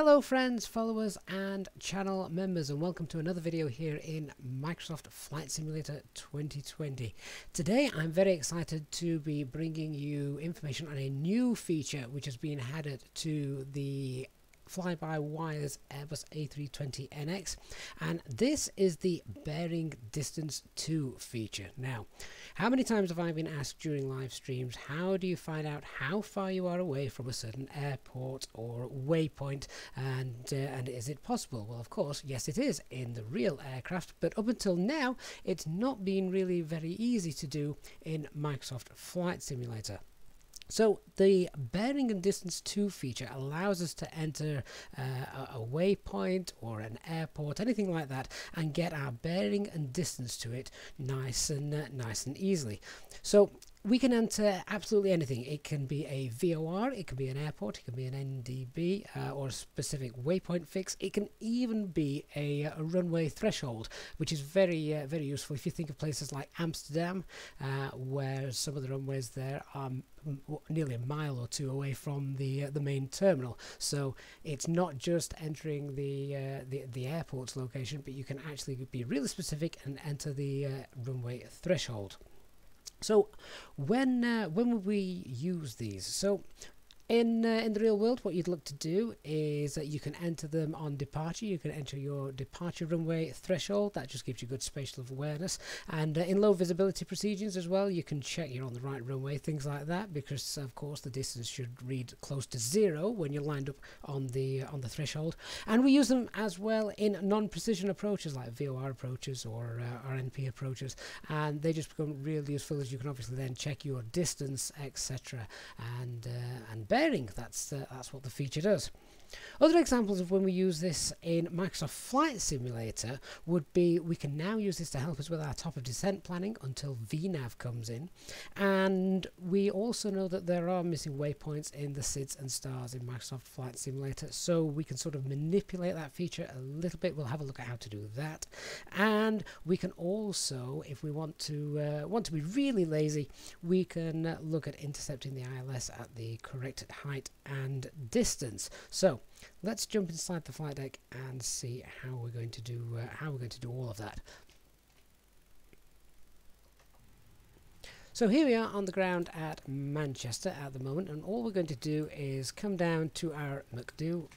Hello friends, followers and channel members, and welcome to another video here in Microsoft Flight Simulator 2020. Today I'm very excited to be bringing you information on a new feature which has been added to the Flyby Wires Airbus A320NX, and this is the bearing distance 2 feature. Now, how many times have I been asked during live streams, how do you find out how far you are away from a certain airport or waypoint, and is it possible? Well, of course, yes it is in the real aircraft, but up until now it's not been really very easy to do in Microsoft Flight Simulator. So the bearing and distance 2 feature allows us to enter a waypoint or an airport, anything like that, and get our bearing and distance to it nice and easily. So we can enter absolutely anything. It can be a VOR, it can be an airport, it can be an NDB or a specific waypoint fix. It can even be a runway threshold, which is very useful if you think of places like Amsterdam, where some of the runways there are nearly a mile or two away from the main terminal. So it's not just entering the airport's location, but you can actually be really specific and enter the runway threshold. So when would we use these? So in the real world, what you'd look to do is that you can enter them on departure. You can enter your departure runway threshold. That just gives you good spatial awareness. And in low visibility procedures as well, you can check you're on the right runway, things like that, because of course the distance should read close to zero when you're lined up on the threshold. And we use them as well in non-precision approaches like VOR approaches or RNP approaches, and they just become really useful as you can obviously then check your distance, etc. And bearing. That's what the feature does. Other examples of when we use this in Microsoft Flight Simulator would be we can now use this to help us with our top of descent planning until VNAV comes in, and we also know that there are missing waypoints in the SIDS and STARS in Microsoft Flight Simulator, so we can sort of manipulate that feature a little bit. We'll have a look at how to do that, and we can also, if we want to be really lazy, we can look at intercepting the ILS at the correct height and distance. So let's jump inside the flight deck and see how we're going to do all of that. So here we are on the ground at Manchester at the moment, and all we're going to do is come down to our MCDU,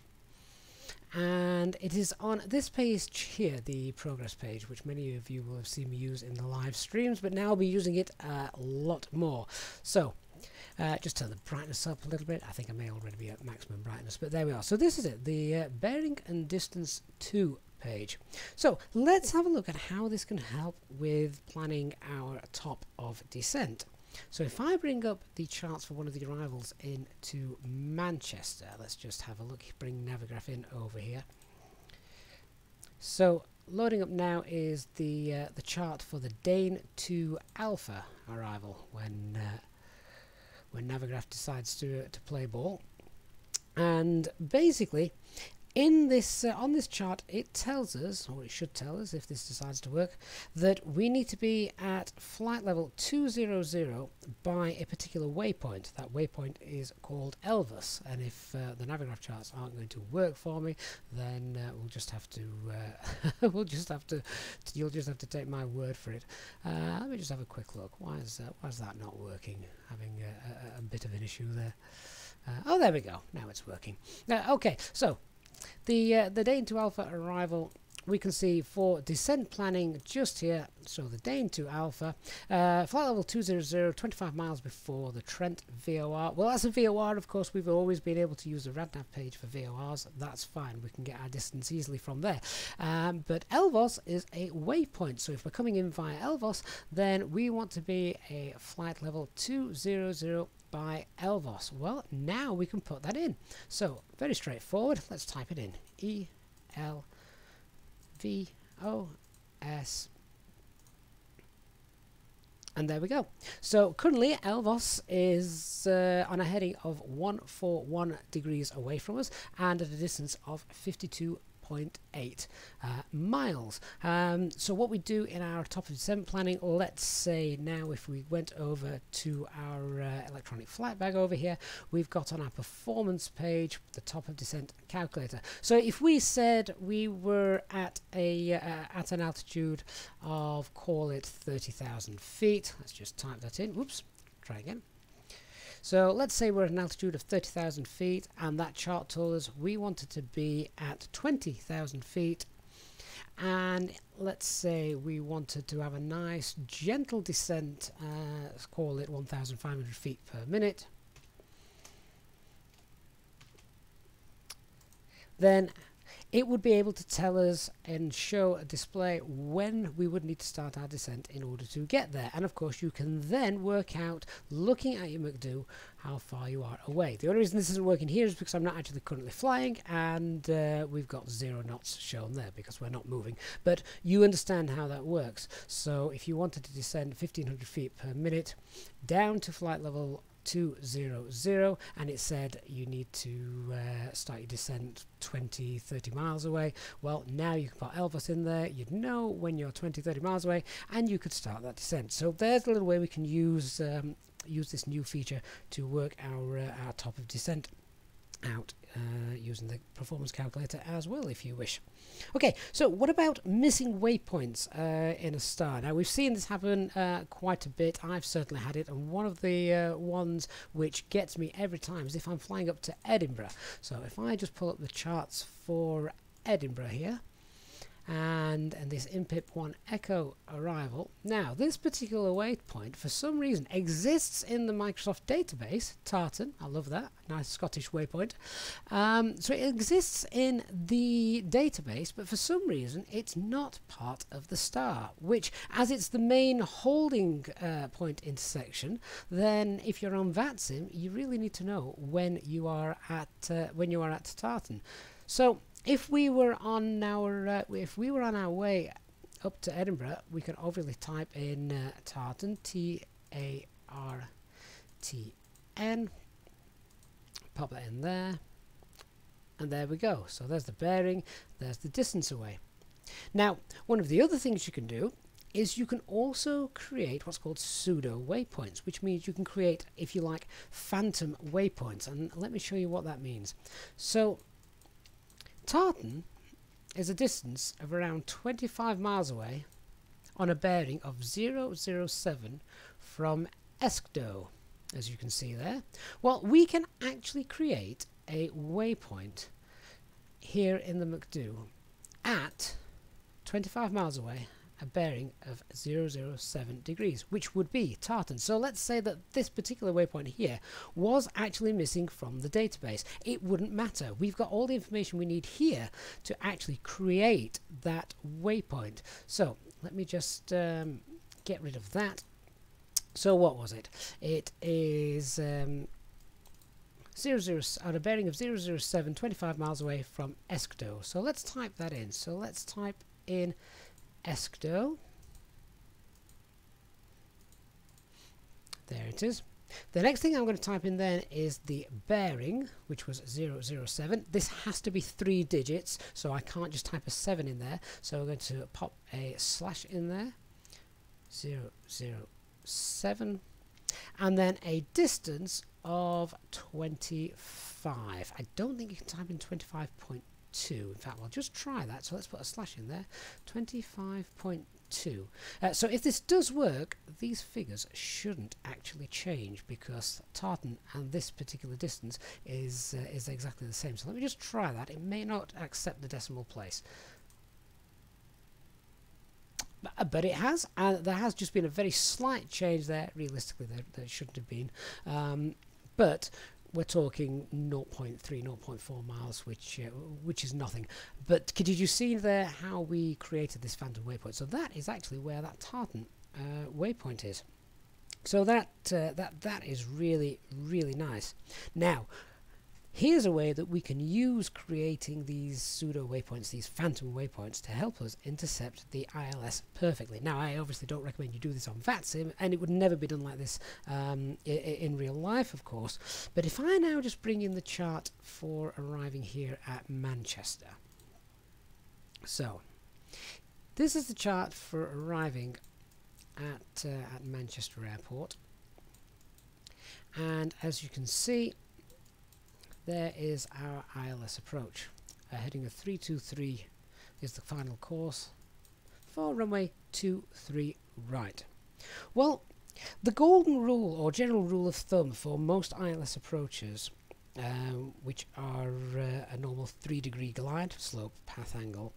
and it is on this page here, the progress page, which many of you will have seen me use in the live streams, but now I'll be using it a lot more. So just turn the brightness up a little bit. I think I may already be at maximum brightness, but there we are. So this is it, the bearing and distance 2 page. So let's have a look at how this can help with planning our top of descent. So if I bring up the charts for one of the arrivals into Manchester, let's just have a look, bring Navigraph in over here. So loading up now is the chart for the Dane 2 Alpha arrival when Navigraph decides to play ball, and basically in this on this chart it tells us, or it should tell us if this decides to work, that we need to be at flight level 200 by a particular waypoint. That waypoint is called Elvis, and if the Navigraph charts aren't going to work for me, then we'll just have to you'll just have to take my word for it. Let me just have a quick look. Why is that not working? Having a bit of an issue there. Oh, there we go. Now it's working. Okay, so the Dane 2 Alpha arrival, we can see for descent planning just here. So the Dane 2 Alpha, flight level 200, 25 miles before the Trent VOR. Well, that's a VOR, of course. We've always been able to use the RadNav page for VORs. That's fine. We can get our distance easily from there. But Elvos is a waypoint. So if we're coming in via Elvos, then we want to be a flight level 200 by Elvos. Well, now we can put that in. So very straightforward. Let's type it in. ELVOS, and there we go. So currently Elvos is on a heading of 141 degrees away from us and at a distance of 52 1.8 miles. So what we do in our top of descent planning, let's say now if we went over to our electronic flight bag over here, we've got on our performance page the top of descent calculator. So if we said we were at a at an altitude of, call it 30,000 feet, let's just type that in. Whoops, try again. So let's say we're at an altitude of 30,000 feet and that chart told us we wanted to be at 20,000 feet. And let's say we wanted to have a nice gentle descent, let's call it 1,500 feet per minute. Then it would be able to tell us and show a display when we would need to start our descent in order to get there. And of course you can then work out, looking at your MCDU, how far you are away. The only reason this isn't working here is because I'm not actually currently flying, and we've got 0 knots shown there because we're not moving. But you understand how that works. So if you wanted to descend 1,500 feet per minute down to flight level 200, and it said you need to start your descent 20-30 miles away, well now you can put Elvis in there, you'd know when you're 20-30 miles away and you could start that descent. So there's a little way we can use this new feature to work our top of descent out using the performance calculator as well, if you wish. Okay, so what about missing waypoints in a star? Now we've seen this happen quite a bit. I've certainly had it, and one of the ones which gets me every time is if I'm flying up to Edinburgh. So if I just pull up the charts for Edinburgh here, and this MIP one echo arrival. Now this particular waypoint for some reason exists in the Microsoft database, Tartan, I love that, nice Scottish waypoint. So it exists in the database, but for some reason it's not part of the star, which, as it's the main holding point intersection, then if you're on VATSIM you really need to know when you are at Tartan. So if we were on our way up to Edinburgh, we can obviously type in Tartan, T-A-R-T-N, pop that in there, and there we go. So there's the bearing, there's the distance away. Now one of the other things you can do is you can also create what's called pseudo waypoints, which means you can create, if you like, phantom waypoints, and let me show you what that means. So Tartan is a distance of around 25 miles away on a bearing of 007 from Eskdale, as you can see there. Well, we can actually create a waypoint here in the MCDU at 25 miles away, a bearing of 007 degrees, which would be Tartan. So let's say that this particular waypoint here was actually missing from the database. It wouldn't matter. We've got all the information we need here to actually create that waypoint. So let me just get rid of that. So what was it? It is on a bearing of 007, 25 miles away from Eskdale. So let's type that in. So let's type in Eskdale. There it is. The next thing I'm going to type in then is the bearing, which was 007. This has to be 3 digits, so I can't just type a 7 in there. So we're going to pop a slash in there, 007, and then a distance of 25. I don't think you can type in 25.2. In fact, we'll just try that. So let's put a slash in there, 25.2. So if this does work, these figures shouldn't actually change because Tartan and this particular distance is exactly the same. So let me just try that. It may not accept the decimal place. But it has, and there has just been a very slight change there. Realistically, there shouldn't have been. But we're talking 0.3, 0.4 miles, which is nothing. But could you see there how we created this phantom waypoint? So that is actually where that Tartan waypoint is. So that is really, really nice. Now, here's a way that we can use creating these pseudo waypoints, these phantom waypoints, to help us intercept the ILS perfectly. Now, I obviously don't recommend you do this on VATSIM, and it would never be done like this in real life, of course. But if I now just bring in the chart for arriving here at Manchester, So this is the chart for arriving at Manchester Airport, and as you can see, there is our ILS approach. Heading of 323 is the final course for runway 23 right. Well, the golden rule or general rule of thumb for most ILS approaches, which are a normal 3-degree glide slope path angle,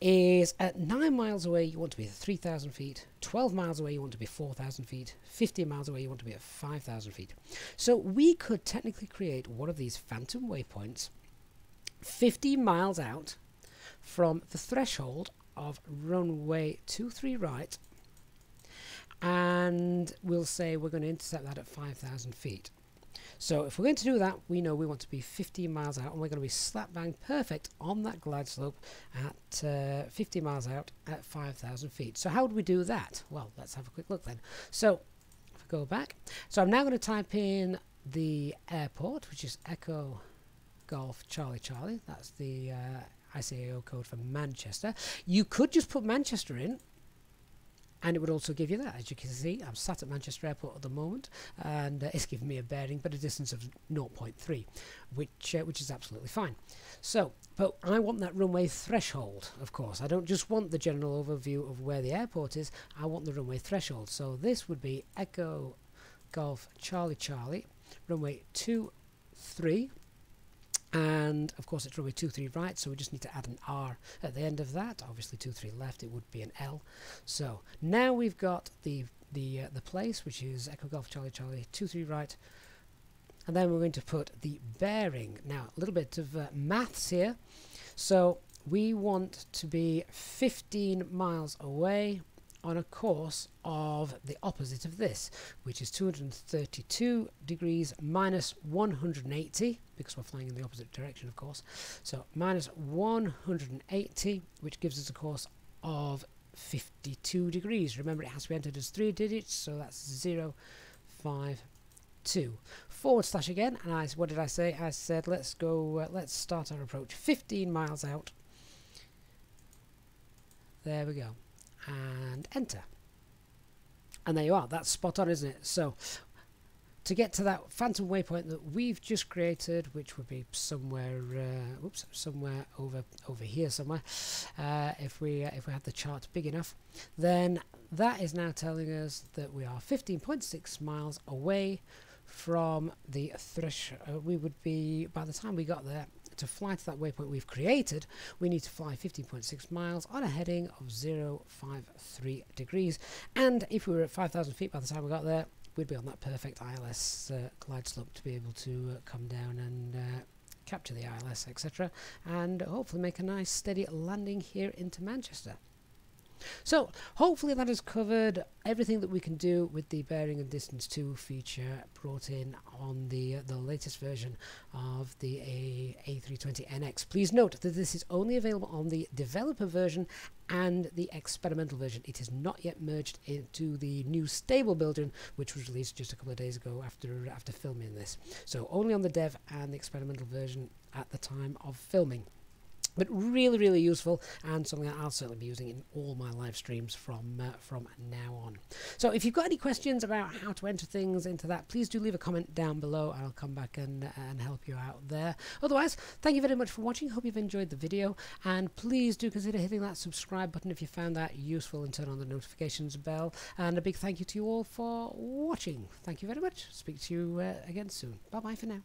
is at 9 miles away you want to be at 3,000 feet, 12 miles away you want to be 4,000 feet, 15 miles away you want to be at 5,000 feet. So we could technically create one of these phantom waypoints 50 miles out from the threshold of runway 23 right, and we'll say we're going to intercept that at 5,000 feet. So if we're going to do that, we know we want to be 15 miles out, and we're going to be slap bang perfect on that glide slope at 50 miles out at 5,000 feet. So how would we do that? Well, let's have a quick look then. So if I go back, so I'm now going to type in the airport, which is Echo Golf Charlie Charlie. That's the ICAO code for Manchester. You could just put Manchester in, and it would also give you that. As you can see, I'm sat at Manchester Airport at the moment, and it's giving me a bearing, but a distance of 0.3, which is absolutely fine. So, but I want that runway threshold, of course. I don't just want the general overview of where the airport is, I want the runway threshold. So this would be Echo Golf Charlie Charlie, runway 23, and of course it's runway 23 right, so we just need to add an R at the end of that. Obviously 23 left, it would be an L. So now we've got the place, which is Echo Golf Charlie Charlie 23 right, and then we're going to put the bearing. Now a little bit of maths here. So we want to be 15 miles away on a course of the opposite of this, which is 232 degrees minus 180, because we're flying in the opposite direction, of course. So minus 180, which gives us a course of 52 degrees. Remember, it has to be entered as 3 digits, so that's 052. / again, and what did I say? I said let's go. Let's start our approach 15 miles out. There we go. And enter, and there you are. That's spot on, isn't it? So to get to that phantom waypoint that we've just created, which would be somewhere somewhere over here somewhere, if we had the chart big enough, then that is now telling us that we are 15.6 miles away from the threshold. We would be, by the time we got there to fly to that waypoint we've created, we need to fly 15.6 miles on a heading of 053 degrees, and if we were at 5,000 feet by the time we got there, we'd be on that perfect ILS glide slope to be able to come down and capture the ILS, etc., and hopefully make a nice steady landing here into Manchester. So hopefully that has covered everything that we can do with the bearing and distance 2 feature brought in on the latest version of the A320NX. Please note that this is only available on the developer version and the experimental version. It is not yet merged into the new stable building, which was released just a couple of days ago after filming this. So only on the dev and the experimental version at the time of filming. But really, really useful, and something that I'll certainly be using in all my live streams from now on. So if you've got any questions about how to enter things into that, please do leave a comment down below, and I'll come back and help you out there. Otherwise, thank you very much for watching. Hope you've enjoyed the video, and please do consider hitting that subscribe button if you found that useful, and turn on the notifications bell. And a big thank you to you all for watching. Thank you very much. Speak to you again soon. Bye-bye for now.